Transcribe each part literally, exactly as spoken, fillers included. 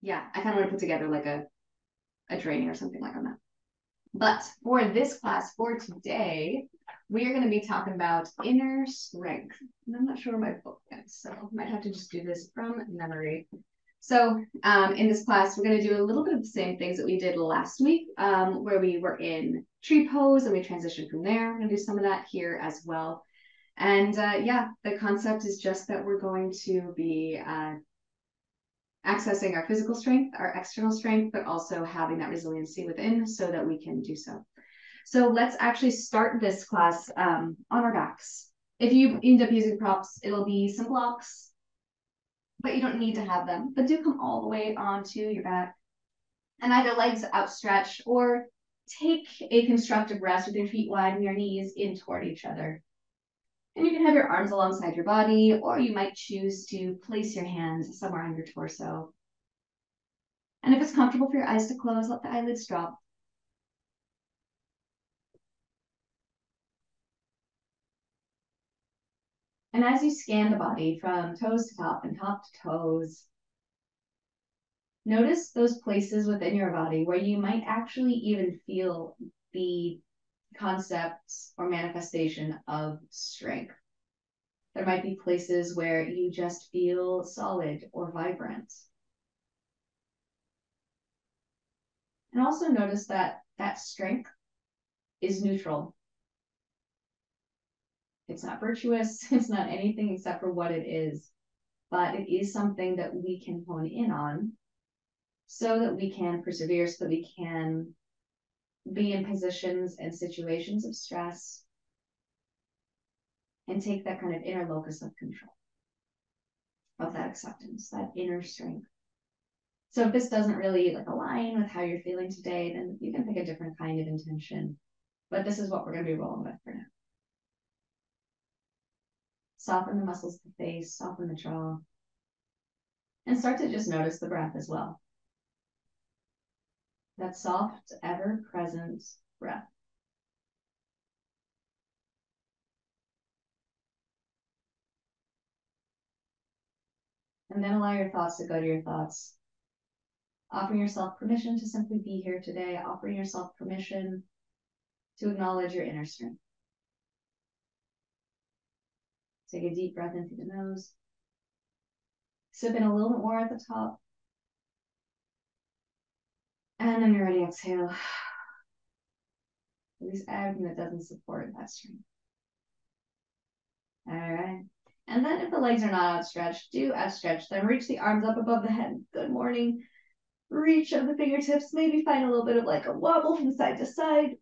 yeah, I kind of want to put together like a, a training or something like on that. But for this class, for today, we are going to be talking about inner strength. And I'm not sure where my book is, so I might have to just do this from memory. So um, in this class, we're going to do a little bit of the same things that we did last week, um, where we were in tree pose and we transitioned from there. We're going to do some of that here as well. And uh, yeah, the concept is just that we're going to be uh, accessing our physical strength, our external strength, but also having that resiliency within so that we can do so. So let's actually start this class um, on our backs. If you end up using props, it'll be some blocks, but you don't need to have them, but do come all the way onto your back and either legs outstretched or take a constructive rest with your feet wide and your knees in toward each other. And you can have your arms alongside your body, or you might choose to place your hands somewhere on your torso. And if it's comfortable for your eyes to close, let the eyelids drop. And as you scan the body from toes to top and top to toes, notice those places within your body where you might actually even feel the concepts or manifestation of strength. There might be places where you just feel solid or vibrant. And also notice that that strength is neutral. It's not virtuous, it's not anything except for what it is, but it is something that we can hone in on so that we can persevere, so that we can be in positions and situations of stress and take that kind of inner locus of control, of that acceptance, that inner strength. So if this doesn't really like align with how you're feeling today, then you can pick a different kind of intention, but this is what we're going to be rolling with for now. Soften the muscles of the face, soften the jaw, and start to just notice the breath as well. That soft, ever-present breath. And then allow your thoughts to go to your thoughts. Offering yourself permission to simply be here today, offering yourself permission to acknowledge your inner strength. Take a deep breath into the nose. Sip in a little bit more at the top. And on your ready exhale, release everything that doesn't support that strength. All right. And then if the legs are not outstretched, do outstretch them. Reach the arms up above the head. Good morning. Reach of the fingertips. Maybe find a little bit of like a wobble from side to side.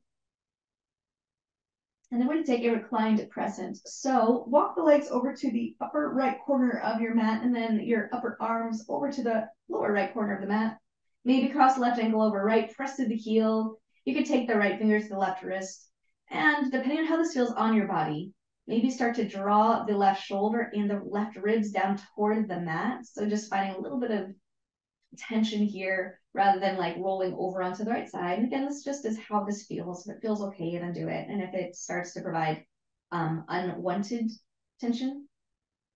And then we're going to take a reclined crescent. So walk the legs over to the upper right corner of your mat, and then your upper arms over to the lower right corner of the mat. Maybe cross left ankle over right, press through the heel. You could take the right fingers to the left wrist. And depending on how this feels on your body, maybe start to draw the left shoulder and the left ribs down toward the mat. So just finding a little bit of tension here rather than like rolling over onto the right side. And again, this just is how this feels. If it feels okay, then do it. And if it starts to provide um, unwanted tension,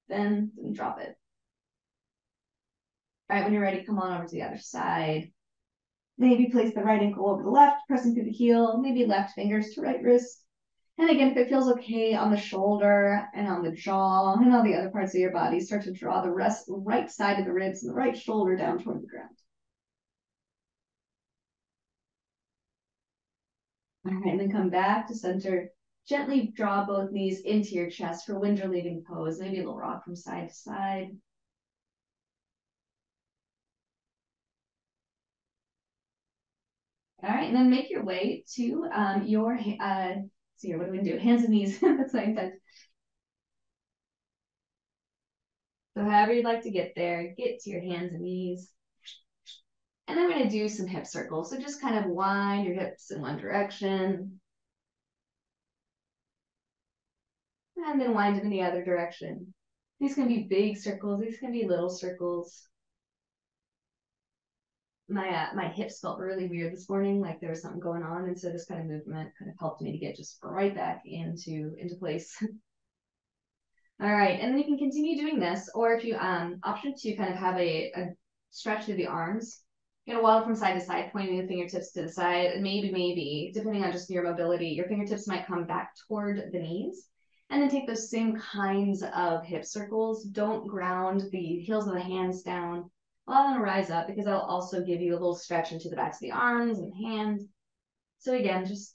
then drop it. All right, when you're ready, come on over to the other side. Maybe place the right ankle over the left, pressing through the heel, maybe left fingers to right wrist. And again, if it feels okay on the shoulder and on the jaw and all the other parts of your body, start to draw the rest, right side of the ribs and the right shoulder down toward the ground. All right, and then come back to center. Gently draw both knees into your chest for Wind Relieving Pose, maybe a little rock from side to side. All right, and then make your way to um, your, uh, see here, what do we do? Hands and knees, that's what I said. So however you'd like to get there, get to your hands and knees. And I'm gonna do some hip circles. So just kind of wind your hips in one direction. And then wind them in the other direction. These can be big circles, these can be little circles. My, uh, my hips felt really weird this morning, like there was something going on. And so this kind of movement kind of helped me to get just right back into, into place. All right, and then you can continue doing this, or if you, um, option to kind of have a, a Stretch through the arms. You're going to waddle from side to side, pointing the fingertips to the side. Maybe, maybe, depending on just your mobility, your fingertips might come back toward the knees. And then take those same kinds of hip circles. Don't ground the heels of the hands down. Allow them to rise up, because that'll also give you a little stretch into the backs of the arms and hands. So again, just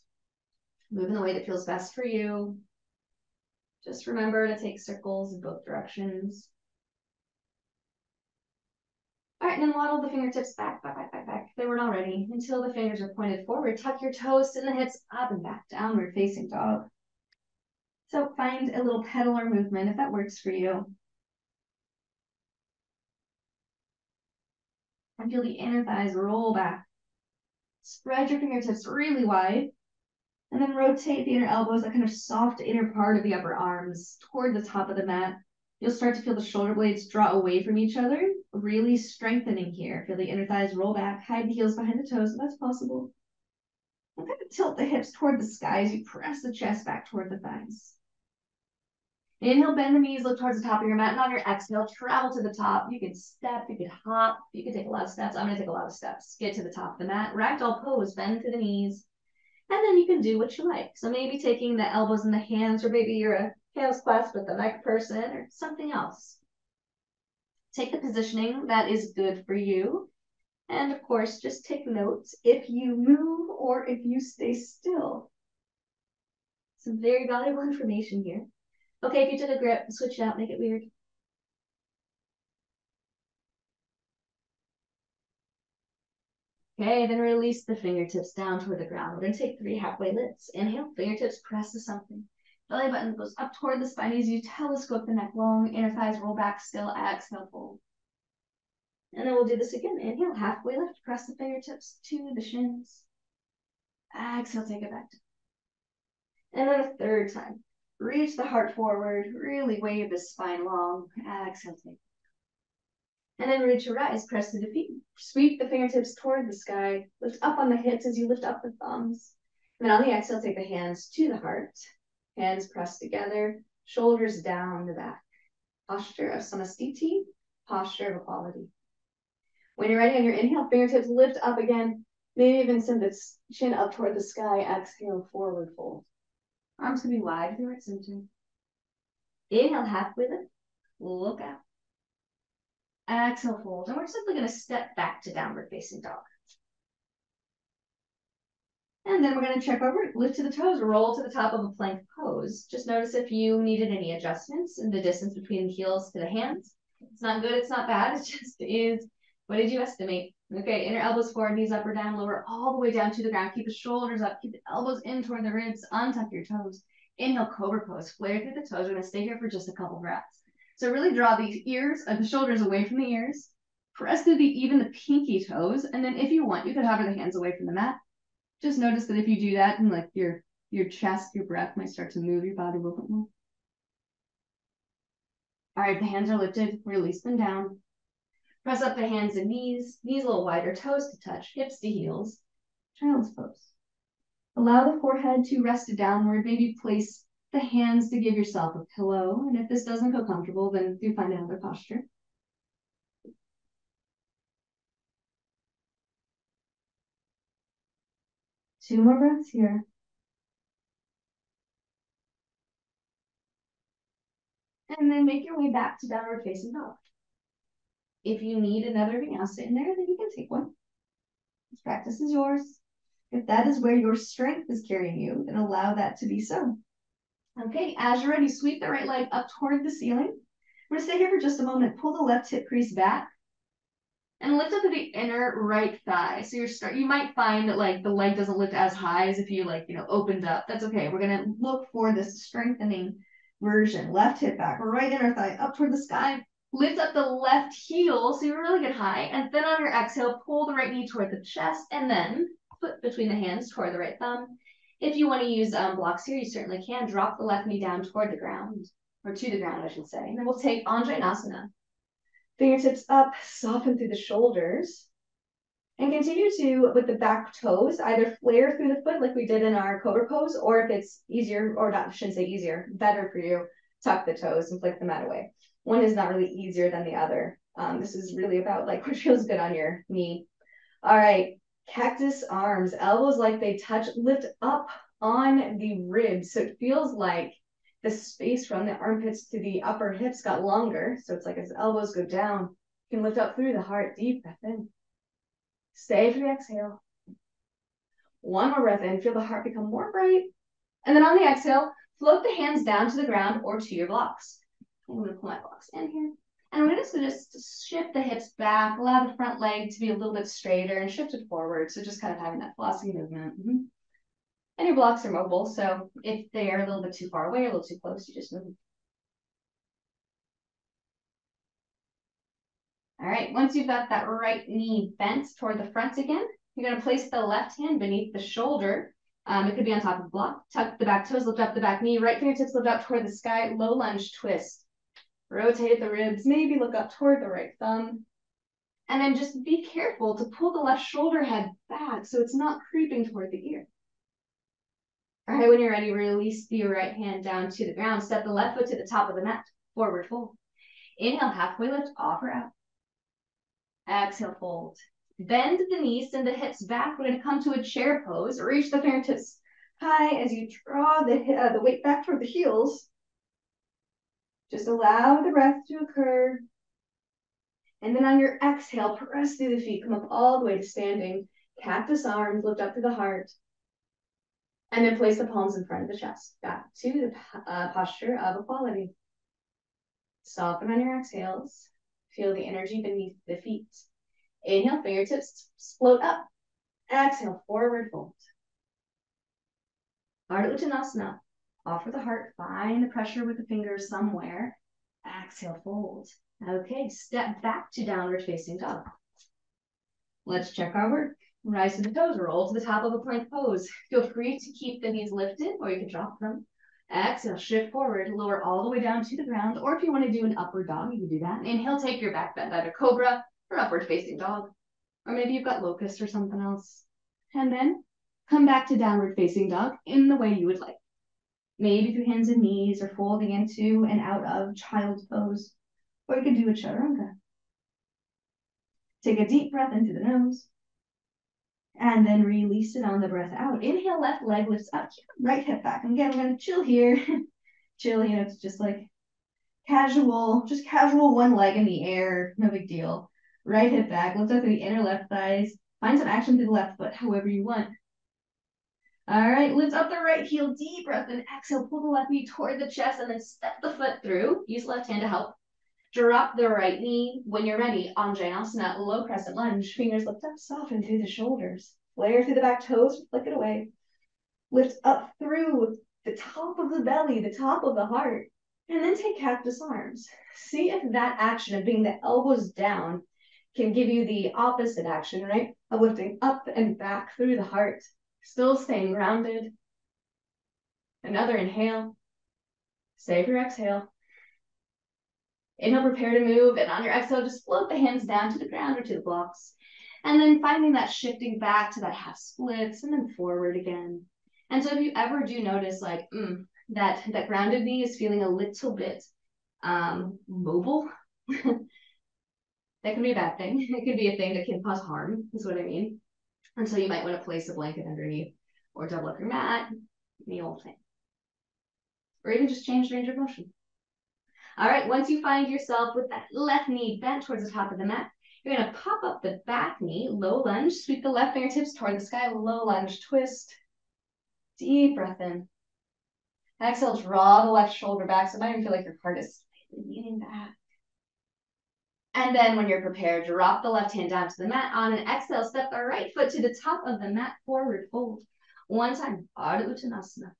move in the way that feels best for you. Just remember to take circles in both directions. All right, and then waddle the fingertips back, back, back, back, back. They weren't already, until the fingers are pointed forward. Tuck your toes and the hips up and back, downward facing dog. So find a little pedal or movement if that works for you. And feel the inner thighs roll back. Spread your fingertips really wide. And then rotate the inner elbows, that kind of soft inner part of the upper arms, toward the top of the mat. You'll start to feel the shoulder blades draw away from each other, really strengthening here. Feel the inner thighs roll back, hide the heels behind the toes if that's possible. And kind of tilt the hips toward the sky as you press the chest back toward the thighs. Inhale, bend the knees, look towards the top of your mat, and on your exhale, travel to the top. You can step, you can hop, you can take a lot of steps. I'm gonna take a lot of steps. Get to the top of the mat. Ragdoll pose, bend through the knees. And then you can do what you like. So maybe taking the elbows and the hands, or maybe you're a chaos class with the neck person or something else. Take the positioning that is good for you. And of course, just take notes if you move or if you stay still. Some very valuable information here. Okay, if you took a grip, switch it out, make it weird. Okay, then release the fingertips down toward the ground. We're going to take three halfway lifts. Inhale, fingertips press to something. Belly button goes up toward the spine as you telescope the neck long. Inner thighs roll back still. Exhale, fold. And then we'll do this again. Inhale, halfway lift. Press the fingertips to the shins. Exhale, take it back. And then a third time. Reach the heart forward. Really wave the spine long. Exhale, take it. And then reach your rise, press through the feet. Sweep the fingertips toward the sky. Lift up on the hips as you lift up the thumbs. And then on the exhale, take the hands to the heart. Hands pressed together, shoulders down the back. Posture of Samasthiti, posture of equality. When you're ready on your inhale, fingertips lift up again. Maybe even send the chin up toward the sky. Exhale, forward fold. Arms can be wide through extension. Inhale, halfway lift. Look out. Exhale, fold. And we're simply going to step back to downward facing dog. And then we're going to check over, lift to the toes, roll to the top of a plank pose. Just notice if you needed any adjustments in the distance between the heels to the hands. It's not good, it's not bad, it just is. What did you estimate? Okay, inner elbows forward, knees up or down, lower all the way down to the ground. Keep the shoulders up, keep the elbows in toward the ribs, untuck your toes. Inhale, Cobra pose, flare through the toes. We're going to stay here for just a couple breaths. So really draw the ears and the shoulders away from the ears. Press through the even the pinky toes. And then if you want, you could hover the hands away from the mat. Just notice that if you do that, and like your your chest, your breath might start to move your body a little bit more. All right, the hands are lifted, release them down. Press up the hands and knees, knees a little wider, toes to touch, hips to heels. Child's pose. Allow the forehead to rest downward, maybe place the hands to give yourself a pillow. And if this doesn't feel comfortable, then do find another posture. Two more breaths here. And then make your way back to downward facing dog. If you need another vinyasa in there, then you can take one. This practice is yours. If that is where your strength is carrying you, then allow that to be so. Okay, as you're ready, sweep the right leg up toward the ceiling. We're gonna stay here for just a moment. Pull the left hip crease back. And lift up to the inner right thigh. So you're start. You might find that like the leg doesn't lift as high as if you like you know opened up. That's okay. We're gonna look for this strengthening version. Left hip back, right inner thigh up toward the sky. Lift up the left heel so you really get high. And then on your exhale, pull the right knee toward the chest, and then foot between the hands toward the right thumb. If you want to use um, blocks here, you certainly can. Drop the left knee down toward the ground, or to the ground, I should say. And then we'll take Anjanasana. Fingertips up, soften through the shoulders, and continue to, with the back toes, either flare through the foot like we did in our Cobra pose, or if it's easier, or not, I shouldn't say easier, better for you, tuck the toes and flick the mat away. One is not really easier than the other. Um, this is really about like what feels good on your knee. All right, cactus arms, elbows like they touch, lift up on the ribs. So it feels like the space from the armpits to the upper hips got longer. So it's like as elbows go down, you can lift up through the heart, deep breath in. Stay for the exhale. One more breath in, feel the heart become more bright. And then on the exhale, float the hands down to the ground or to your blocks. I'm gonna pull my blocks in here. And I'm just gonna just shift the hips back, allow the front leg to be a little bit straighter and shift it forward. So just kind of having that flossy movement. Mm-hmm. And your blocks are mobile. So if they are a little bit too far away, or a little too close, you just move them. All right, once you've got that right knee bent toward the front again, you're gonna place the left hand beneath the shoulder. Um, it could be on top of the block. Tuck the back toes, lift up the back knee, right fingertips lift up toward the sky, low lunge twist. Rotate the ribs, maybe look up toward the right thumb. And then just be careful to pull the left shoulder head back so it's not creeping toward the ear. All right, when you're ready, release the right hand down to the ground. Step the left foot to the top of the mat, forward fold. Inhale, halfway lift, offer out. Exhale, fold. Bend the knees, send the hips back. We're gonna come to a chair pose. Reach the fingertips high as you draw the, uh, the weight back toward the heels. Just allow the breath to occur. And then on your exhale, press through the feet. Come up all the way to standing. Cactus arms, lift up to the heart. And then place the palms in front of the chest. Back to the uh, posture of equality. Soften on your exhales. Feel the energy beneath the feet. Inhale, fingertips float up. Exhale, forward fold. Ardha Uttanasana. Offer the heart, find the pressure with the fingers somewhere. Exhale, fold. Okay, step back to downward facing dog. Let's check our work. Rise to the toes, roll to the top of a plank pose. Feel free to keep the knees lifted or you can drop them. Exhale, shift forward, lower all the way down to the ground. Or if you want to do an upward dog, you can do that. Inhale, take your back bend, either cobra or upward facing dog. Or maybe you've got locust or something else. And then come back to downward facing dog in the way you would like. Maybe through hands and knees or folding into and out of child's pose. Or you can do a chaturanga. Take a deep breath into the nose. And then release it on the breath out. Inhale, left leg lifts up, right hip back. And again, we're going to chill here. Chill, you know, it's just like casual, just casual one leg in the air. No big deal. Right hip back. Lift up through the inner left thighs. Find some action through the left foot, however you want. All right, lift up the right heel, deep breath, and exhale, pull the left knee toward the chest, and then step the foot through. Use left hand to help. Drop the right knee. When you're ready, Anjanasana, low crescent lunge. Fingers lift up, soften through the shoulders. Layer through the back toes, flick it away. Lift up through the top of the belly, the top of the heart, and then take cactus arms. See if that action of being the elbows down can give you the opposite action, right? Of lifting up and back through the heart. Still staying grounded. Another inhale. Stay for your exhale. Inhale, prepare to move. And on your exhale, just float the hands down to the ground or to the blocks. And then finding that shifting back to that half splits and then forward again. And so if you ever do notice like mm, that, that grounded knee is feeling a little bit um, mobile, that can be a bad thing. It could be a thing that can cause harm, is what I mean. And so you might want to place a blanket underneath or double up your mat, the old thing. Or even just change the range of motion. All right, once you find yourself with that left knee bent towards the top of the mat, you're going to pop up the back knee, low lunge, sweep the left fingertips toward the sky, low lunge twist. Deep breath in. Exhale, draw the left shoulder back, so it might even feel like your heart is slightly leaning back. And then when you're prepared, drop the left hand down to the mat. On an exhale, step the right foot to the top of the mat, forward fold. One time, Ardha Uttanasana.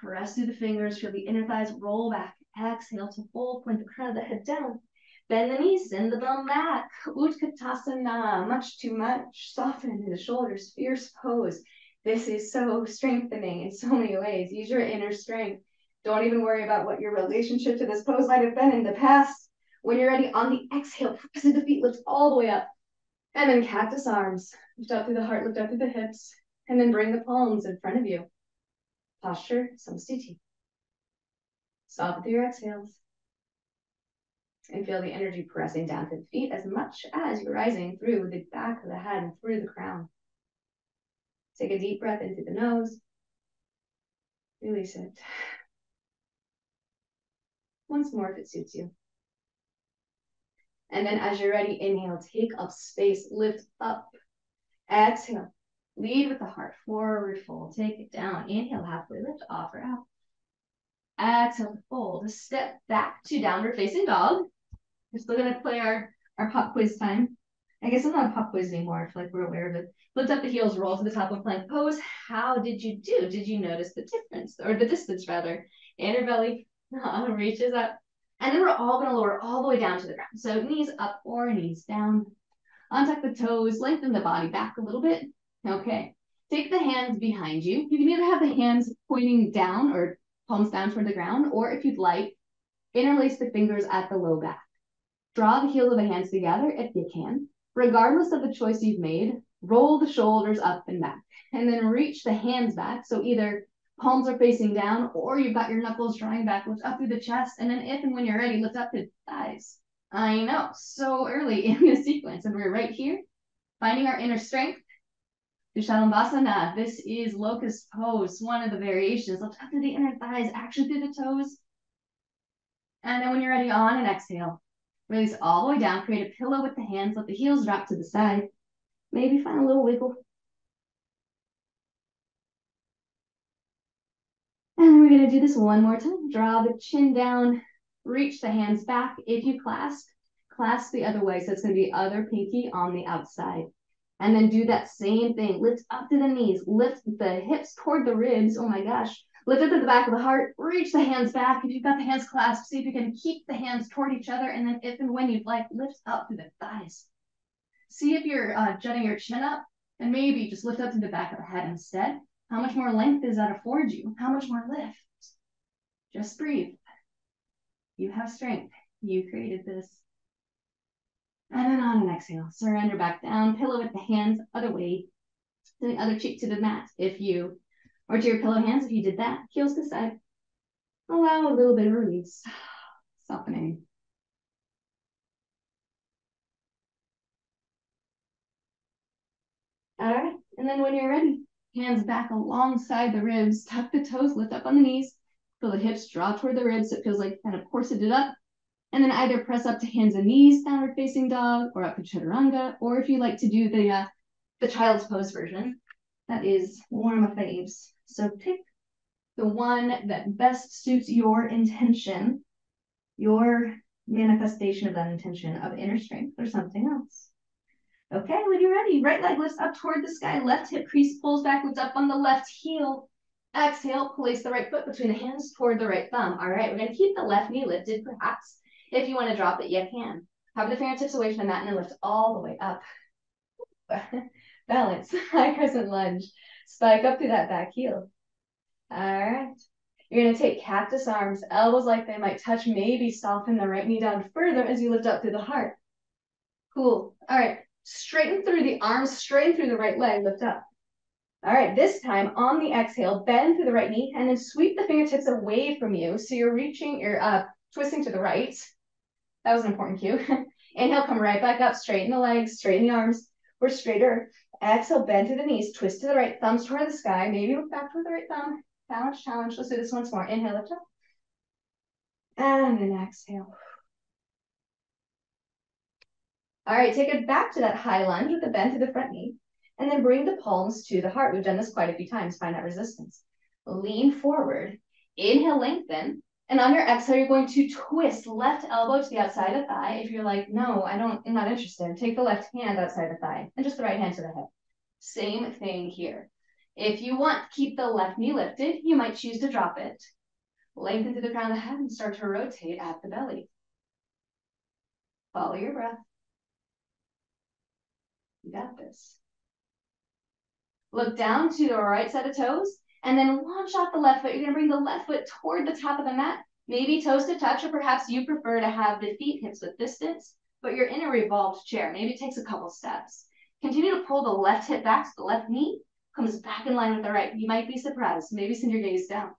Press through the fingers, feel the inner thighs roll back. Exhale to fold, point the crown of the head down. Bend the knees, send the bum back. Utkatasana, much too much. Soften into the shoulders, fierce pose. This is so strengthening in so many ways. Use your inner strength. Don't even worry about what your relationship to this pose might have been in the past. When you're ready, on the exhale, press into the feet, lift all the way up. And then cactus arms. Lift up through the heart, lift up through the hips. And then bring the palms in front of you. Posture, Samasthiti. Soften through your exhales. and feel the energy pressing down to the feet as much as you're rising through the back of the head and through the crown. Take a deep breath into the nose. Release it. Once more if it suits you. And then as you're ready, inhale, take up space, lift up. Exhale, lead with the heart, forward fold, take it down. Inhale, halfway lift, offer out. Exhale, fold, step back to downward facing dog. We're still gonna play our, our pop quiz time. I guess it's not a pop quiz anymore, I feel like we're aware of it. Lift up the heels, roll to the top of plank pose. How did you do? Did you notice the difference, or the distance rather? Inner belly reaches up. And then we're all gonna lower all the way down to the ground. So knees up or knees down. Untuck the toes, lengthen the body back a little bit. Okay, take the hands behind you. You can either have the hands pointing down or palms down toward the ground, or if you'd like, interlace the fingers at the low back. Draw the heels of the hands together if you can. Regardless of the choice you've made, roll the shoulders up and back, and then reach the hands back. So either palms are facing down, or you've got your knuckles drawing back, lift up through the chest, and then if and when you're ready, lift up to the thighs. I know, so early in this sequence, and we're right here, finding our inner strength. Dushalambhasana, this is locust pose, one of the variations. Lift up to the inner thighs, action through the toes. And then when you're ready, on and exhale. Release all the way down, create a pillow with the hands, let the heels drop to the side. Maybe find a little wiggle. And we're gonna do this one more time. Draw the chin down, reach the hands back. If you clasp, clasp the other way. So it's gonna be other pinky on the outside. And then do that same thing. Lift up to the knees. Lift the hips toward the ribs. Oh my gosh. Lift up to the back of the heart. Reach the hands back. If you've got the hands clasped, see if you can keep the hands toward each other. And then if and when you'd like, lift up to the thighs. See if you're uh, jutting your chin up. And maybe just lift up to the back of the head instead. How much more length does that afford you? How much more lift? Just breathe. You have strength. You created this. And then on an exhale, surrender back down, pillow with the hands other way, the other cheek to the mat if you, or to your pillow hands if you did that, heels to side. Allow a little bit of release, softening. All right, and then when you're ready, hands back alongside the ribs, tuck the toes, lift up on the knees, feel the hips draw toward the ribs so it feels like kind of corseted up. And then either press up to hands and knees, downward facing dog, or up to chaturanga, or if you like to do the uh, the child's pose version, that is one of my faves. So pick the one that best suits your intention, your manifestation of that intention of inner strength or something else. Okay, when you're ready, right leg lifts up toward the sky, left hip crease pulls back, lifts up on the left heel. Exhale, place the right foot between the hands toward the right thumb. All right, we're gonna keep the left knee lifted perhaps. If you want to drop it, you can. Hover the fingertips away from the mat and then lift all the way up. Balance, high crescent lunge. Spike up through that back heel. All right. You're going to take cactus arms, elbows like they might touch, maybe soften the right knee down further as you lift up through the heart. Cool. All right. Straighten through the arms, straighten through the right leg, lift up. All right. This time on the exhale, bend through the right knee and then sweep the fingertips away from you. So you're reaching, you're uh, twisting to the right. That was an important cue. Inhale, come right back up, straighten the legs, straighten the arms. We're straighter. Exhale, bend to the knees, twist to the right, thumbs toward the sky. Maybe look back toward the right thumb. Balance challenge. Let's do this once more. Inhale, lift up. And then exhale. All right, take it back to that high lunge with a bend to the front knee. And then bring the palms to the heart. We've done this quite a few times. Find that resistance. Lean forward. Inhale, lengthen. And on your exhale, you're going to twist left elbow to the outside of thigh. If you're like, no, I don't, I'm not interested, take the left hand outside the thigh and just the right hand to the hip. Same thing here. If you want, keep the left knee lifted. You might choose to drop it. Lengthen through the crown of the head and start to rotate at the belly. Follow your breath. You got this. Look down to the right set of toes. And then launch out the left foot. You're going to bring the left foot toward the top of the mat, maybe toes to touch, or perhaps you prefer to have the feet hips width distance, but you're in a revolved chair. Maybe it takes a couple steps. Continue to pull the left hip back so the left knee comes back in line with the right. You might be surprised. Maybe send your gaze down.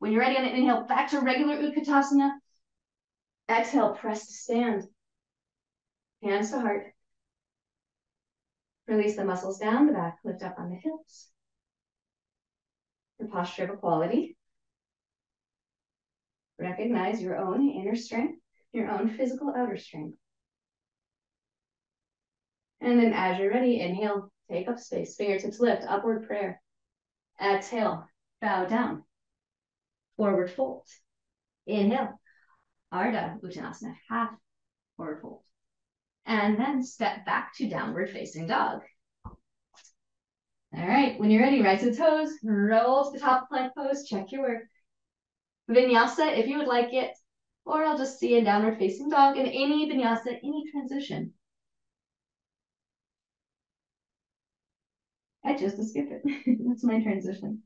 When you're ready on an inhale, back to regular Utkatasana. Exhale, press to stand. Hands to heart. Release the muscles down the back, lift up on the hips. The posture of equality. Recognize your own inner strength, your own physical outer strength. And then as you're ready, inhale, take up space, fingertips lift, upward prayer. Exhale, bow down, forward fold. Inhale, Ardha Uttanasana, half forward fold. And then step back to downward facing dog. All right, when you're ready, rise to the toes, roll to the top plank pose, check your work. Vinyasa, if you would like it, or I'll just see a downward facing dog in any vinyasa, any transition. I chose to skip it. That's my transition.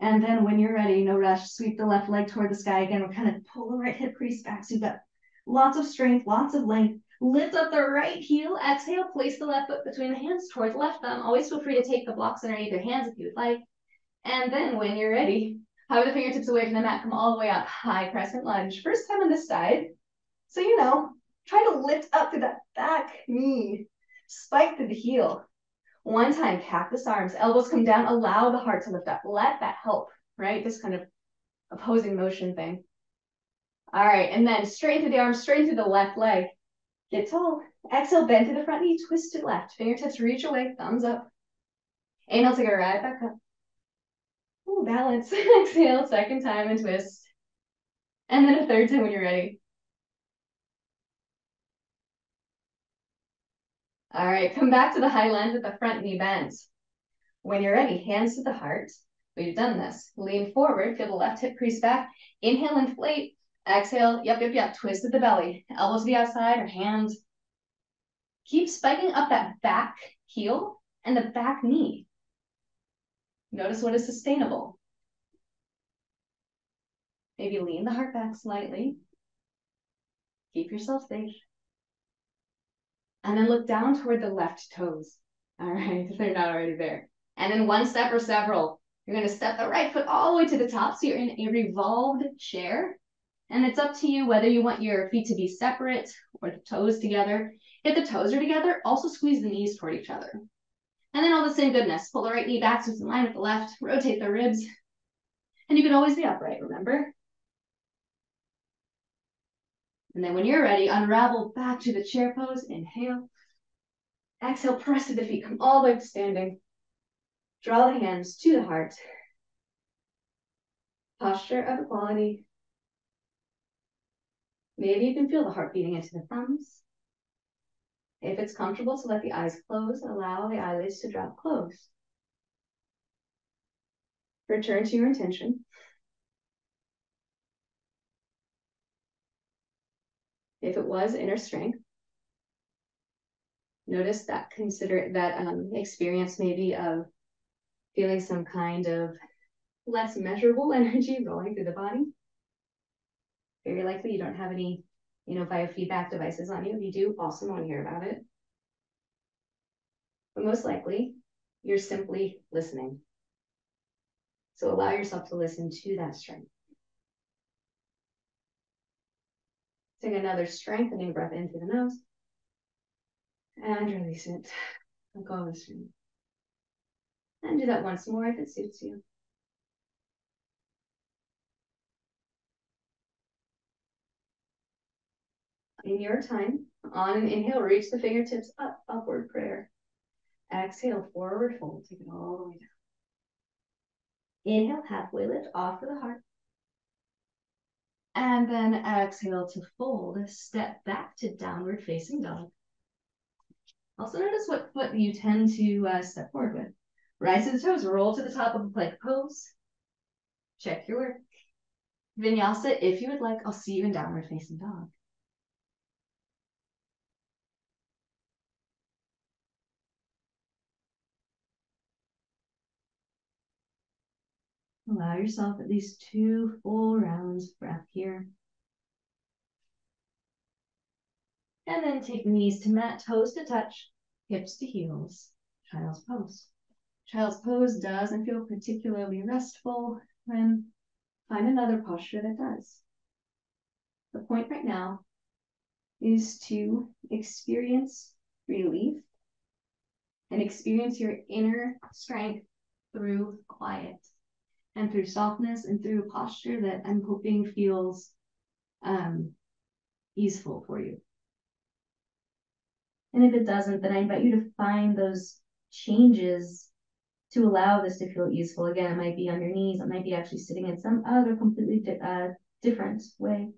And then when you're ready, no rush, sweep the left leg toward the sky again. We'll kind of pull the right hip crease back. So you've got lots of strength, lots of length. Lift up the right heel. Exhale, place the left foot between the hands toward the left thumb. Always feel free to take the blocks underneath your hands if you would like. And then when you're ready, have the fingertips away from the mat. Come all the way up. High crescent lunge. First time on this side. So, you know, try to lift up through that back knee. Spike through the heel. One time, cactus arms. Elbows come down. Allow the heart to lift up. Let that help, right? This kind of opposing motion thing. All right. And then straight through the arms, straight through the left leg. Get tall. Exhale, bend to the front knee, twist to left. Fingertips reach away, thumbs up. Inhale, take it right back up. Ooh, balance. Exhale, second time and twist. And then a third time when you're ready. All right, come back to the high lunge with the front knee bends. When you're ready, hands to the heart. We've done this. Lean forward, feel the left hip crease back. Inhale, inflate. Exhale, yep, yep, yep, twist at the belly. Elbows to the outside or hands. Keep spiking up that back heel and the back knee. Notice what is sustainable. Maybe lean the heart back slightly. Keep yourself safe. And then look down toward the left toes. All right, if they're not already there. And then one step or several. You're gonna step the right foot all the way to the top so you're in a revolved chair. And it's up to you whether you want your feet to be separate or the toes together. If the toes are together, also squeeze the knees toward each other. And then all the same goodness. Pull the right knee back so it's in line with the left. Rotate the ribs. And you can always be upright, remember? And then when you're ready, unravel back to the chair pose. Inhale. Exhale, press to the feet. Come all the way to standing. Draw the hands to the heart. Posture of equality. Maybe you can feel the heart beating into the thumbs. If it's comfortable to let the eyes close, allow the eyelids to drop closed. Return to your intention. If it was inner strength, notice that consider that um, experience maybe of feeling some kind of less measurable energy rolling through the body. Very likely you don't have any, you know, biofeedback devices on you. If you do, awesome, I want to hear about it. But most likely, you're simply listening. So allow yourself to listen to that strength. Take another strengthening breath in through the nose. And release it. Let go of the strength. And do that once more if it suits you. In your time, on an inhale, reach the fingertips up, upward prayer. Exhale, forward fold, take it all the way down. Inhale, halfway lift, off to the heart. And then exhale to fold, step back to downward facing dog. Also notice what foot you tend to uh, step forward with. Rise to the toes, roll to the top of the plank pose. Check your work. Vinyasa, if you would like, I'll see you in downward facing dog. Allow yourself at least two full rounds of breath here. And then take knees to mat, toes to touch, hips to heels, child's pose. Child's pose doesn't feel particularly restful when Find another posture that does. The point right now is to experience relief and experience your inner strength through quiet and through softness and through a posture that I'm hoping feels um, easeful for you. And if it doesn't, then I invite you to find those changes to allow this to feel easeful. Again, it might be on your knees. It might be actually sitting in some other completely di uh, different way.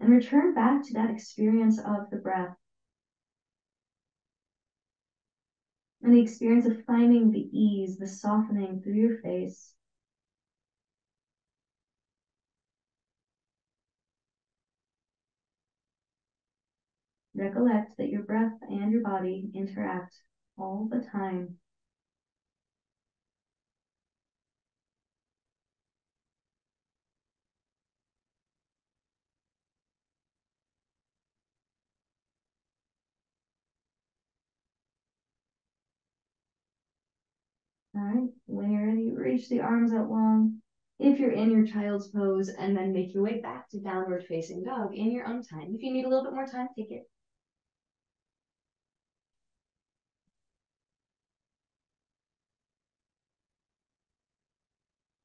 And return back to that experience of the breath. And the experience of finding the ease, the softening through your face. Recollect that your breath and your body interact all the time. All right, when you're ready, reach the arms out long. If you're in your child's pose, and then make your way back to downward facing dog in your own time. If you need a little bit more time, take it.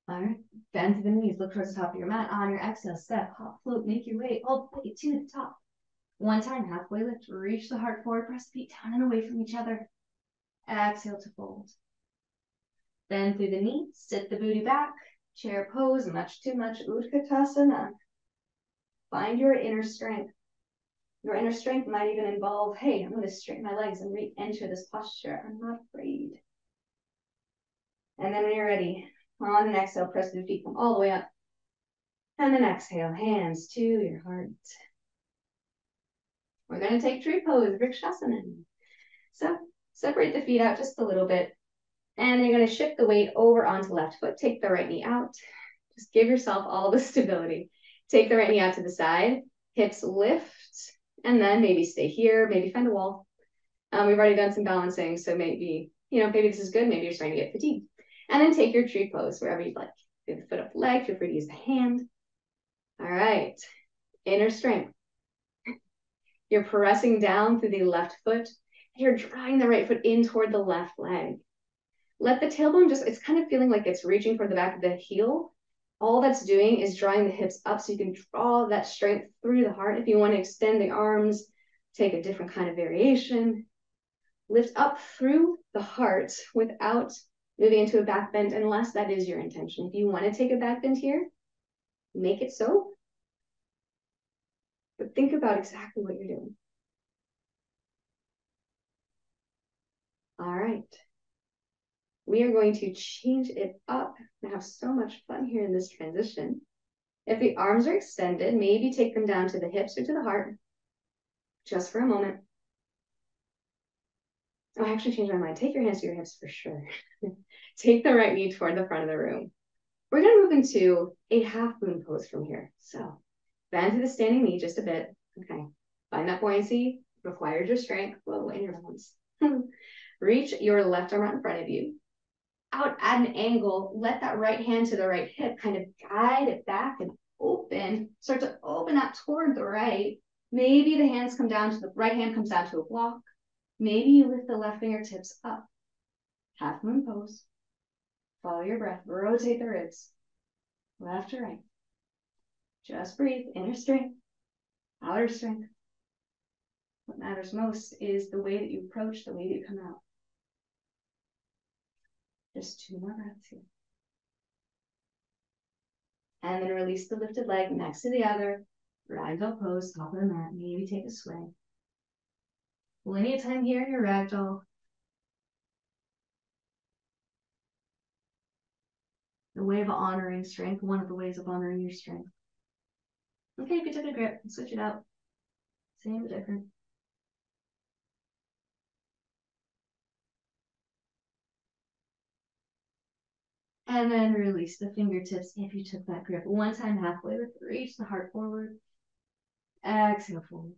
All right, bend to the knees, look towards the top of your mat. On your exhale, step, hop, float, make your way all the way to the top. One time, halfway lift, reach the heart forward, press the feet down and away from each other. Exhale to fold. Bend through the knee, sit the booty back, chair pose, much too much, Utkatasana. Find your inner strength. Your inner strength might even involve, hey, I'm gonna straighten my legs and re-enter this posture. I'm not afraid. And then when you're ready, on an exhale, press the feet all the way up. And then exhale, hands to your heart. We're going to take tree pose, Vrikshasana. So separate the feet out just a little bit. And you're going to shift the weight over onto left foot. Take the right knee out. Just give yourself all the stability. Take the right knee out to the side. Hips lift. And then maybe stay here. Maybe find a wall. Um, we've already done some balancing. So maybe, you know, maybe this is good. Maybe you're starting to get fatigued. And then take your tree pose wherever you'd like. Do the foot up leg, feel free to use the hand. All right, inner strength. You're pressing down through the left foot. You're drawing the right foot in toward the left leg. Let the tailbone just, it's kind of feeling like it's reaching for the back of the heel. All that's doing is drawing the hips up so you can draw that strength through the heart. If you want to extend the arms, take a different kind of variation. Lift up through the heart without moving into a back bend, unless that is your intention. If you want to take a back bend here, make it so. But think about exactly what you're doing. All right. We are going to change it up and have so much fun here in this transition. If the arms are extended, maybe take them down to the hips or to the heart, just for a moment. Oh, I actually changed my mind. Take your hands to your hips for sure. Take the right knee toward the front of the room. We're going to move into a half moon pose from here. So bend to the standing knee just a bit. Okay. Find that buoyancy. Requires your strength. Whoa, in your arms. Reach your left arm out in front of you. Out at an angle. Let that right hand to the right hip. Kind of guide it back and open. Start to open up toward the right. Maybe the hands come down to the right hand comes down to a block. Maybe you lift the left fingertips up. Half moon pose. Follow your breath. Rotate the ribs. Left to right. Just breathe. Inner strength. Outer strength. What matters most is the way that you approach, the way that you come out. Just two more breaths here. And then release the lifted leg next to the other. Ragdoll pose. Top of the mat. Maybe take a sway. Plenty of time here in your ragdoll. The way of honoring strength, one of the ways of honoring your strength. Okay, if you took a grip, switch it out. Same but different. And then release the fingertips if you took that grip. One time halfway with reach the heart forward. Exhale, fold.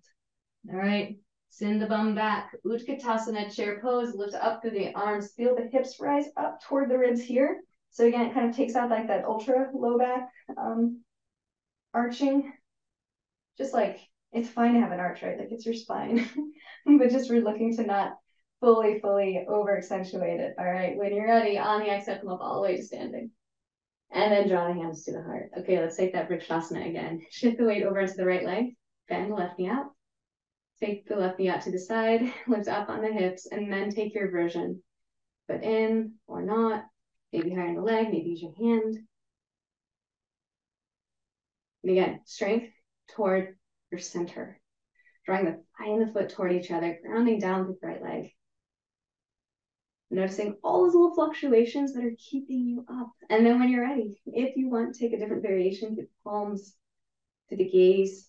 All right. Send the bum back, Utkatasana, chair pose, lift up through the arms, feel the hips rise up toward the ribs here. So again, it kind of takes out like that ultra low back um, arching. Just like, it's fine to have an arch, right? Like it's your spine, but just we're looking to not fully, fully over accentuate it. All right, when you're ready, on the exhale, come up all the way to standing. And then draw the hands to the heart. Okay, let's take that Vrikshasana again. Shift the weight over into the right leg. Bend the left knee out. Take the left knee out to the side. Lift up on the hips. And then take your version. Foot in or not. Maybe higher in the leg. Maybe use your hand. And again, strength toward your center. Drawing the thigh and the foot toward each other. Grounding down with the right leg. Noticing all those little fluctuations that are keeping you up. And then when you're ready, if you want, take a different variation to the palms, to the gaze.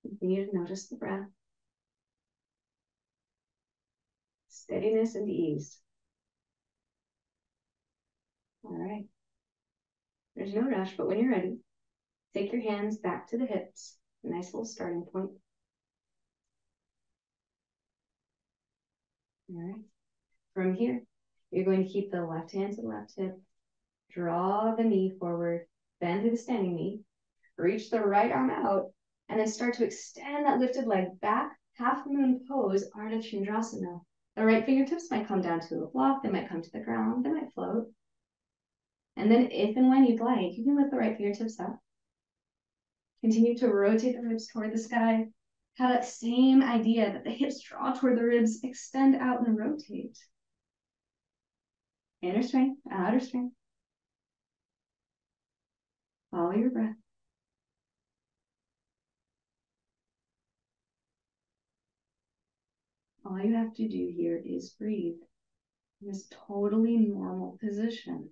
Continue to notice the breath. Steadiness and ease. All right. There's no rush, but when you're ready, take your hands back to the hips. A nice little starting point. All right. From here, you're going to keep the left hand to the left hip. Draw the knee forward. Bend to the standing knee. Reach the right arm out. And then start to extend that lifted leg back. Half moon pose, Ardha Chandrasana. The right fingertips might come down to a block. They might come to the ground. They might float. And then if and when you'd like, you can lift the right fingertips up. Continue to rotate the ribs toward the sky. Have that same idea that the hips draw toward the ribs, extend out and rotate. Inner strength, outer strength. Follow your breath. All you have to do here is breathe in this totally normal position.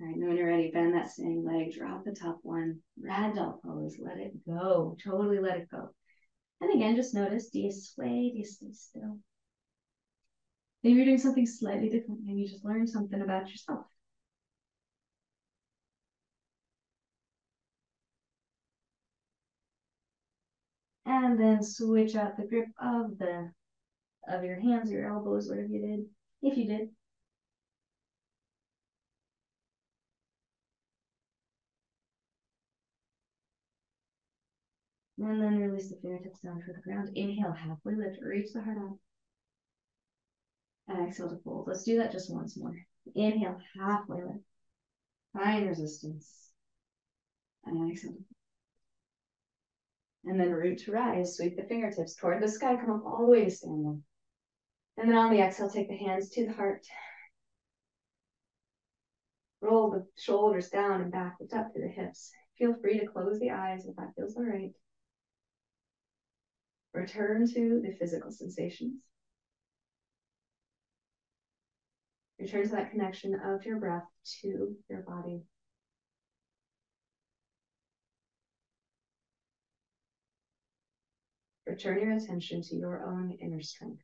All right, now when you're ready, bend that same leg, drop the top one, Ragdoll pose, let it go, totally let it go. And again, just notice, do you sway, do you stay still? Maybe you're doing something slightly different, maybe you just learned something about yourself. And then switch out the grip of the of your hands, your elbows, whatever you did, if you did. And then release the fingertips down for the ground. Inhale, halfway lift, reach the heart up. And exhale to fold. Let's do that just once more. Inhale, halfway lift. Find resistance. And exhale to fold. And then root to rise, sweep the fingertips toward the sky, come up all the way to standing. And then on the exhale, take the hands to the heart. Roll the shoulders down and back, lift up to the hips. Feel free to close the eyes if that feels all right. Return to the physical sensations. Return to that connection of your breath to your body. Return your attention to your own inner strength.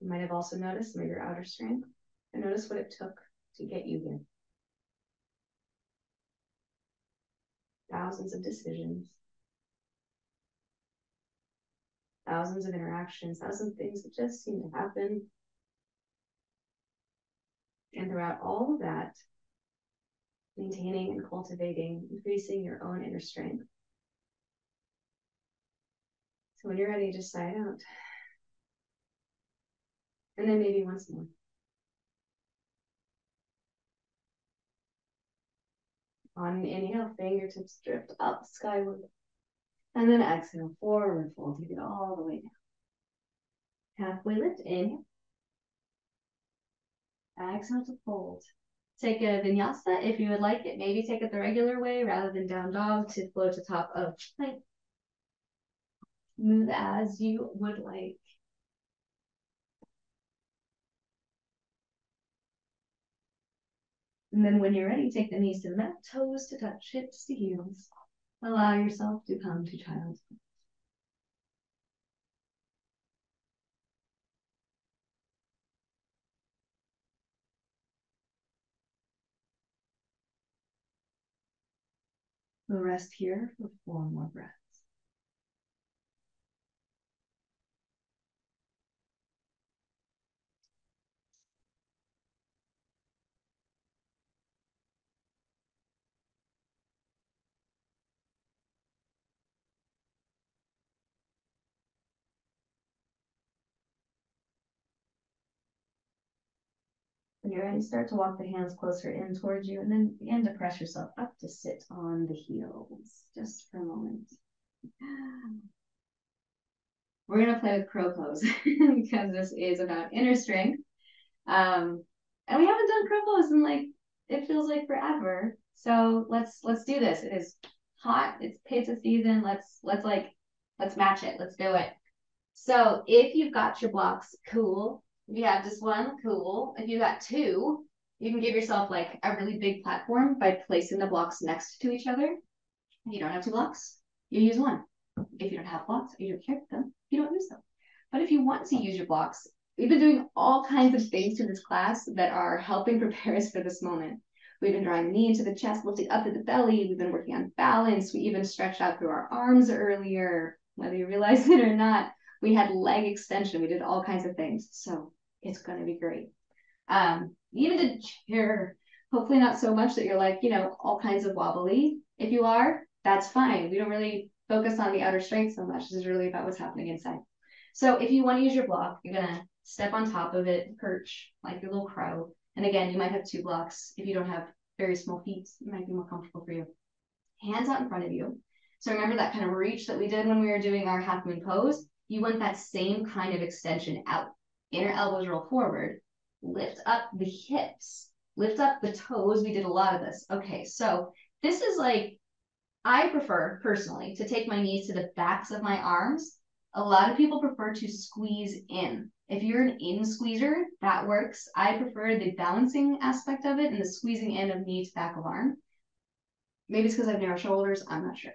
You might have also noticed some of your outer strength, and notice what it took to get you here. Thousands of decisions, thousands of interactions, thousands of things that just seem to happen. And throughout all of that, maintaining and cultivating, increasing your own inner strength. When you're ready, just sigh it out. And then maybe once more. On an inhale, fingertips drift up skyward. And then exhale, forward fold. Take it all the way down. Halfway lift, inhale. Exhale to fold. Take a vinyasa if you would like it. Maybe take it the regular way rather than down dog to float to top of plank. Move as you would like. And then when you're ready, take the knees to the mat, toes to touch, hips to heels. Allow yourself to come to child's pose. We'll rest here for four more breaths. When you're ready, start to walk the hands closer in towards you and then begin to press yourself up to sit on the heels just for a moment. We're going to play with crow pose because this is about inner strength. Um, and we haven't done crow pose in like, it feels like forever. So let's, let's do this. It is hot. It's pizza season. Let's, let's like, let's match it. Let's do it. So if you've got your blocks, cool. If you have just one, cool. If you got two, you can give yourself like a really big platform by placing the blocks next to each other. If you don't have two blocks, you use one. If you don't have blocks, you don't care about them, you don't use them. But if you want to use your blocks, we've been doing all kinds of things in this class that are helping prepare us for this moment. We've been drawing the knee into the chest, lifting up to the belly. We've been working on balance. We even stretched out through our arms earlier, whether you realize it or not. We had leg extension. We did all kinds of things. So it's going to be great. Um, even to chair, hopefully not so much that you're like, you know, all kinds of wobbly. If you are, that's fine. We don't really focus on the outer strength so much. This is really about what's happening inside. So if you want to use your block, you're going to step on top of it, perch like your little crow. And again, you might have two blocks. If you don't have very small feet, it might be more comfortable for you. Hands out in front of you. So remember that kind of reach that we did when we were doing our half moon pose? You want that same kind of extension out. Inner elbows roll forward, lift up the hips, lift up the toes. We did a lot of this. Okay, so this is like, I prefer personally to take my knees to the backs of my arms. A lot of people prefer to squeeze in. If you're an in squeezer, that works. I prefer the balancing aspect of it and the squeezing in of knee to back of arm. Maybe it's because I have narrow shoulders, I'm not sure.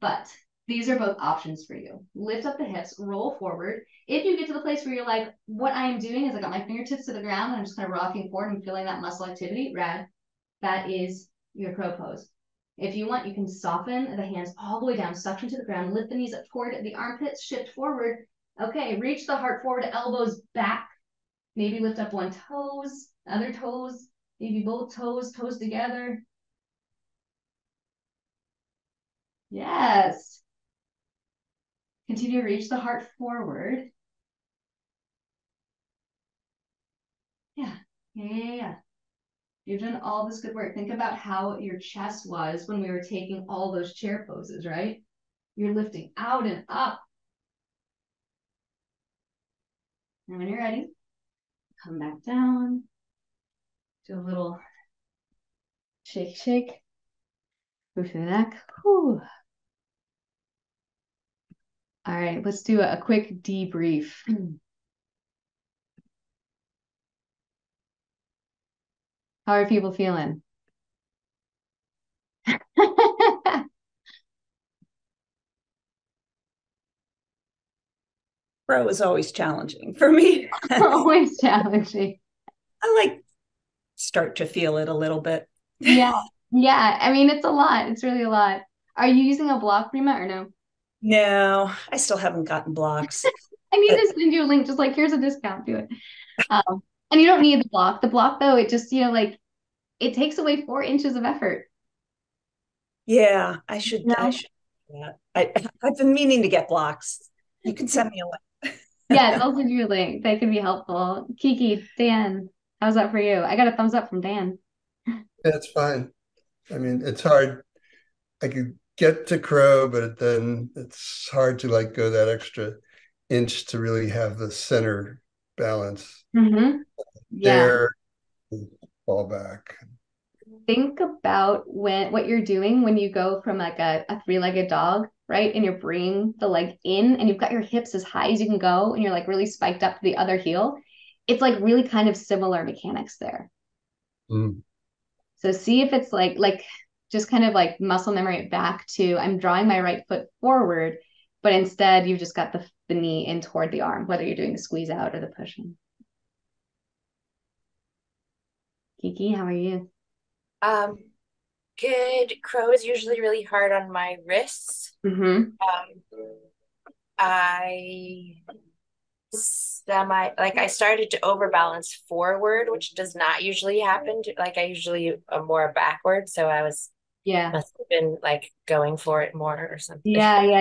But these are both options for you. Lift up the hips, roll forward. If you get to the place where you're like, what I am doing is I got my fingertips to the ground and I'm just kind of rocking forward and feeling that muscle activity, rad. That is your crow pose. If you want, you can soften the hands all the way down, suction to the ground, lift the knees up toward the armpits, shift forward. Okay, reach the heart forward, elbows back. Maybe lift up one toes, other toes, maybe both toes, toes together. Yes. Continue to reach the heart forward. Yeah, yeah, yeah, yeah. You've done all this good work. Think about how your chest was when we were taking all those chair poses, right? You're lifting out and up. And when you're ready, come back down. Do a little shake, shake. Move through the neck. Whew. All right, let's do a quick debrief. How are people feeling? Crow is always challenging for me. Always challenging. I like start to feel it a little bit. Yeah, yeah. I mean, it's a lot. It's really a lot. Are you using a block, Prima, or no? No, I still haven't gotten blocks. I need to send you a link. Just like, here's a discount. Do it. Um, and you don't need the block. The block, though, it just, you know, like, it takes away four inches of effort. Yeah, I should. No. I should yeah. I, I've been meaning to get blocks. You can send me a link. Yes, I'll send you a link. That can be helpful. Kiki, Dan, how's that for you? I got a thumbs up from Dan. That's fine. I mean, it's hard. I could get to crow, but then it's hard to like go that extra inch to really have the center balance. Mm-hmm. Yeah. There, fall back. Think about when what you're doing when you go from like a, a three-legged dog, right? And you're bringing the leg in and you've got your hips as high as you can go and you're like really spiked up to the other heel. It's like really kind of similar mechanics there. Mm. So see if it's like like just kind of like muscle memory it back to I'm drawing my right foot forward, but instead you've just got the, the knee in toward the arm, whether you're doing the squeeze out or the pushing. Kiki, how are you? Um, good. Crow is usually really hard on my wrists. Mm-hmm. Um, I semi like I started to overbalance forward, which does not usually happen. To, like I usually am more backward, so I was yeah must have been like going for it more or something. Yeah, yeah,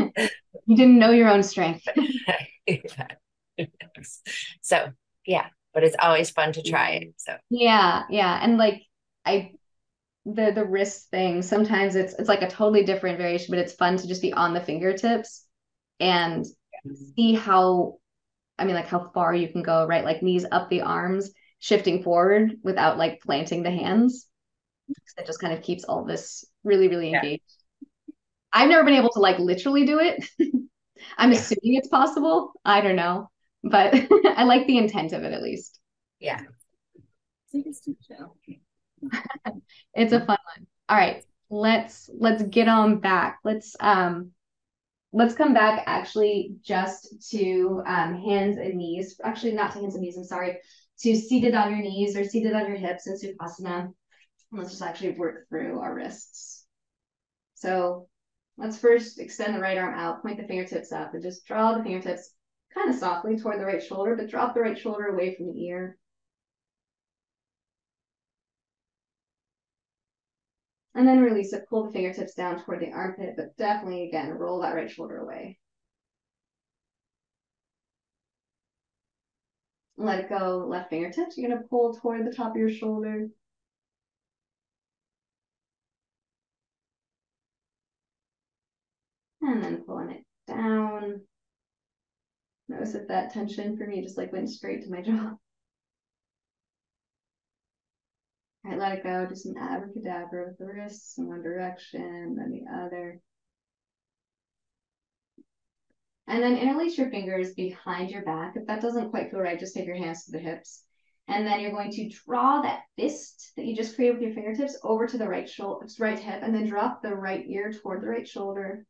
yeah. You didn't know your own strength. So yeah, but it's always fun to try it. So yeah, yeah, and like I. the the wrist thing, sometimes it's it's like a totally different variation, but it's fun to just be on the fingertips and see how I mean like how far you can go, right? Like knees up the arms, shifting forward without like planting the hands. It just kind of keeps all this really really engaged. Yeah. I've never been able to like literally do it. I'm yeah. assuming it's possible. I don't know, but I like the intent of it at least. Yeah. It's a fun one. All right, let's let's get on back. Let's um let's come back actually just to um hands and knees. Actually, not to hands and knees, I'm sorry, to seated on your knees or seated on your hips in Sukhasana. And let's just actually work through our wrists. So let's first extend the right arm out, point the fingertips up, and just draw the fingertips kind of softly toward the right shoulder, but drop the right shoulder away from the ear. And then release it, pull the fingertips down toward the armpit, but definitely, again, roll that right shoulder away. Let it go, left fingertips. You're going to pull toward the top of your shoulder. And then pulling it down. Notice that that tension for me just like went straight to my jaw. All right, let it go. Do some abracadabra with the wrists in one direction, then the other. And then interlace your fingers behind your back. If that doesn't quite feel right, just take your hands to the hips. And then you're going to draw that fist that you just created with your fingertips over to the right shoulder, right hip, and then drop the right ear toward the right shoulder.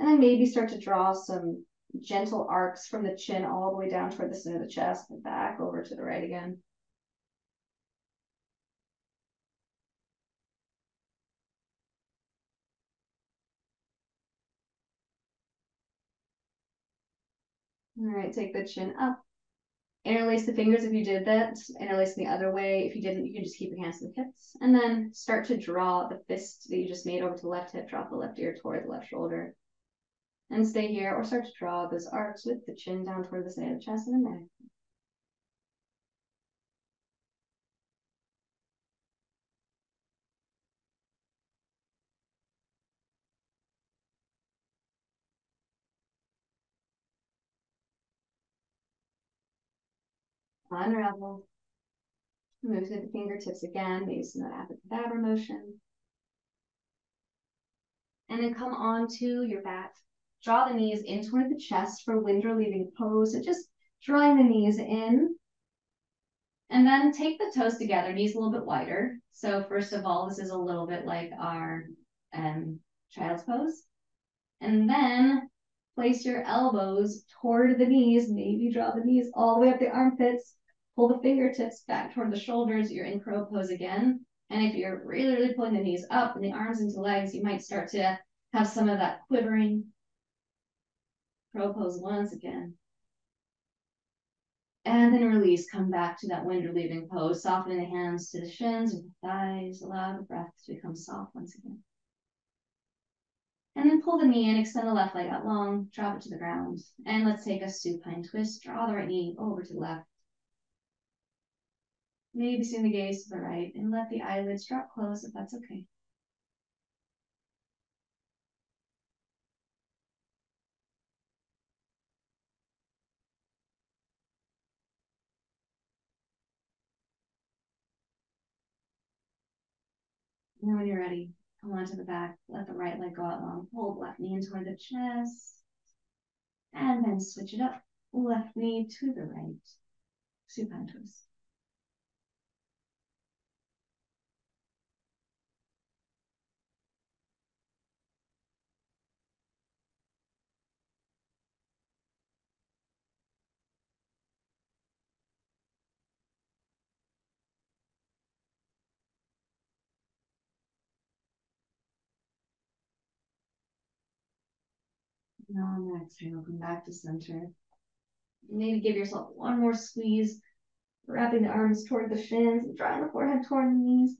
And then maybe start to draw some gentle arcs from the chin all the way down toward the center of the chest, and back over to the right again. All right, take the chin up. Interlace the fingers if you did that. Interlace the other way. If you didn't, you can just keep your hands to the hips. And then start to draw the fist that you just made over to the left hip. Drop the left ear toward the left shoulder. And stay here, or start to draw those arcs with the chin down toward the center of the chest and the neck. Unravel. Move to the fingertips again, maybe some abracadabra motion. And then come onto your back. Draw the knees in toward the chest for wind relieving pose. So just drawing the knees in. And then take the toes together, knees a little bit wider. So first of all, this is a little bit like our um, child's pose. And then place your elbows toward the knees. Maybe draw the knees all the way up the armpits. Pull the fingertips back toward the shoulders. You're in crow pose again. And if you're really, really pulling the knees up and the arms into legs, you might start to have some of that quivering. Crow pose once again. And then release. Come back to that wind relieving pose. Soften the hands to the shins and the thighs. Allow the breath to become soft once again. And then pull the knee in, extend the left leg out long, drop it to the ground. And let's take a supine twist. Draw the right knee over to the left. Maybe swing the gaze to the right and let the eyelids drop close if that's okay. And when you're ready, come onto the back, let the right leg go out long, hold left knee in toward the chest, and then switch it up, left knee to the right, supine twist. Long exhale, come back to center. Maybe give yourself one more squeeze, wrapping the arms toward the shins, and drawing the forehead toward the knees.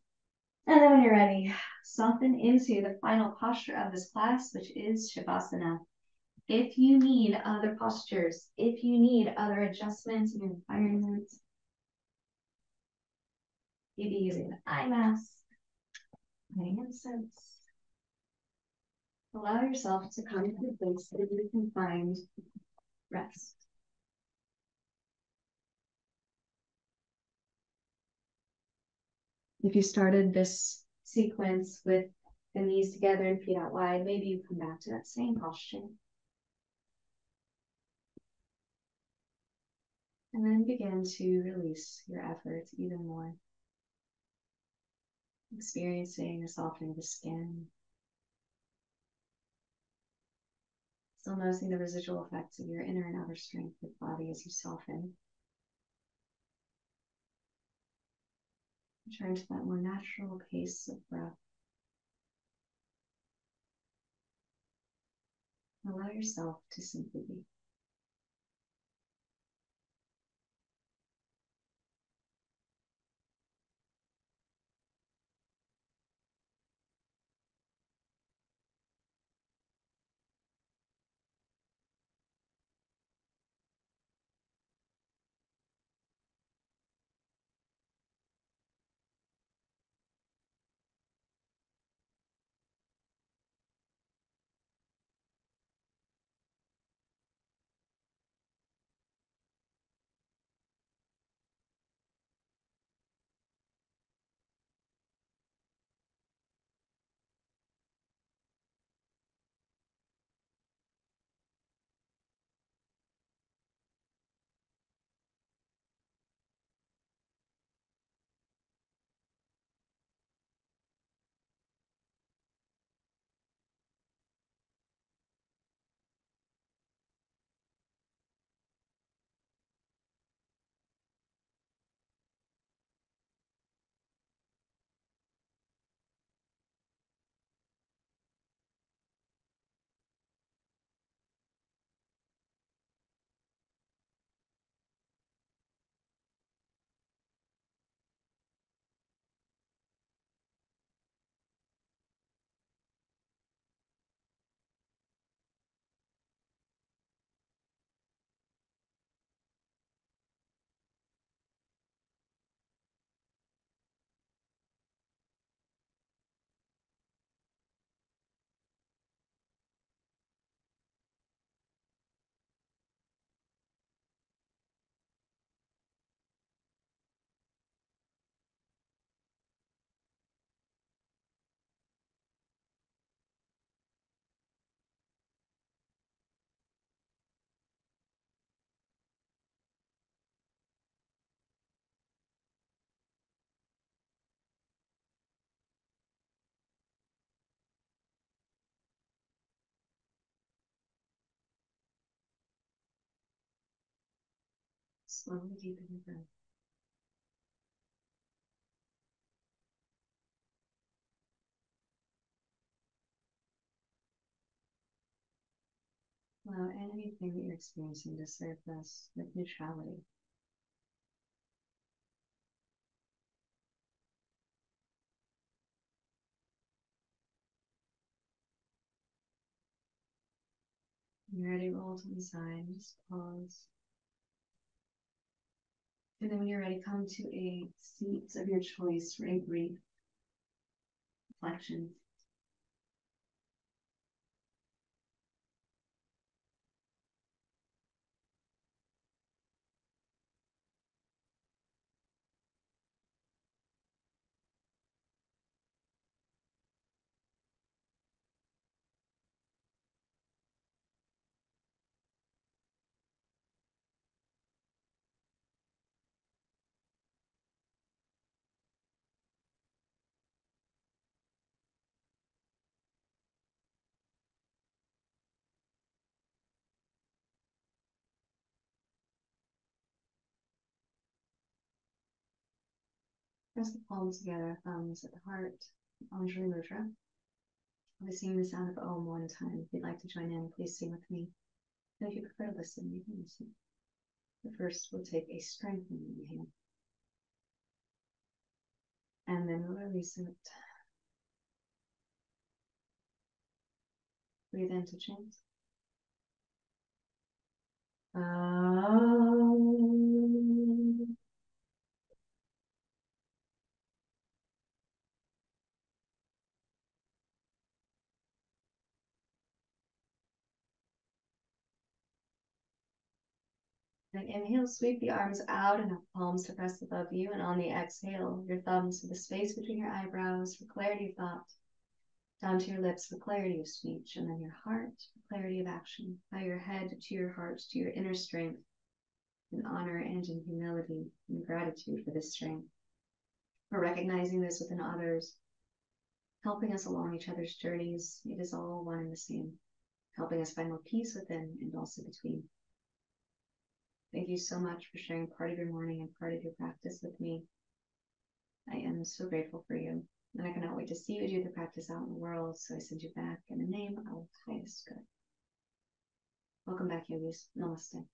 And then when you're ready, soften into the final posture of this class, which is Shavasana. If you need other postures, if you need other adjustments in your environment, you'd be using the eye mask, lighting incense. Allow yourself to come to the place where you can find rest. If you started this sequence with the knees together and feet out wide, maybe you come back to that same posture. And then begin to release your efforts even more. Experiencing the softening of the skin. Still noticing the residual effects of your inner and outer strength of the body as you soften. Return to that more natural pace of breath. Allow yourself to simply be. Slowly deepen your breath. Allow anything that you're experiencing to serve us with neutrality. You're ready, roll to the side, just pause. And then when you're ready, come to a seat of your choice for a brief reflection. Press the palms together, thumbs at the heart, Anjali Mudra. I'll be singing the sound of O M one time. If you'd like to join in, please sing with me. And if you prefer to listen, you can listen. But first, we'll take a strengthening inhale. And then we'll release it. Breathe in to chant. Um, and inhale, sweep the arms out and up, palms to press above you. And on the exhale, your thumbs to the space between your eyebrows for clarity of thought. Down to your lips for clarity of speech, and then your heart for clarity of action. By your head to your heart, to your inner strength, in honor and in humility, in gratitude for this strength, for recognizing this within others, helping us along each other's journeys. It is all one and the same, helping us find more peace within and also between. Thank you so much for sharing part of your morning and part of your practice with me. I am so grateful for you. And I cannot wait to see you do the practice out in the world. So I send you back in the name of the highest good. Welcome back, yogis. Namaste.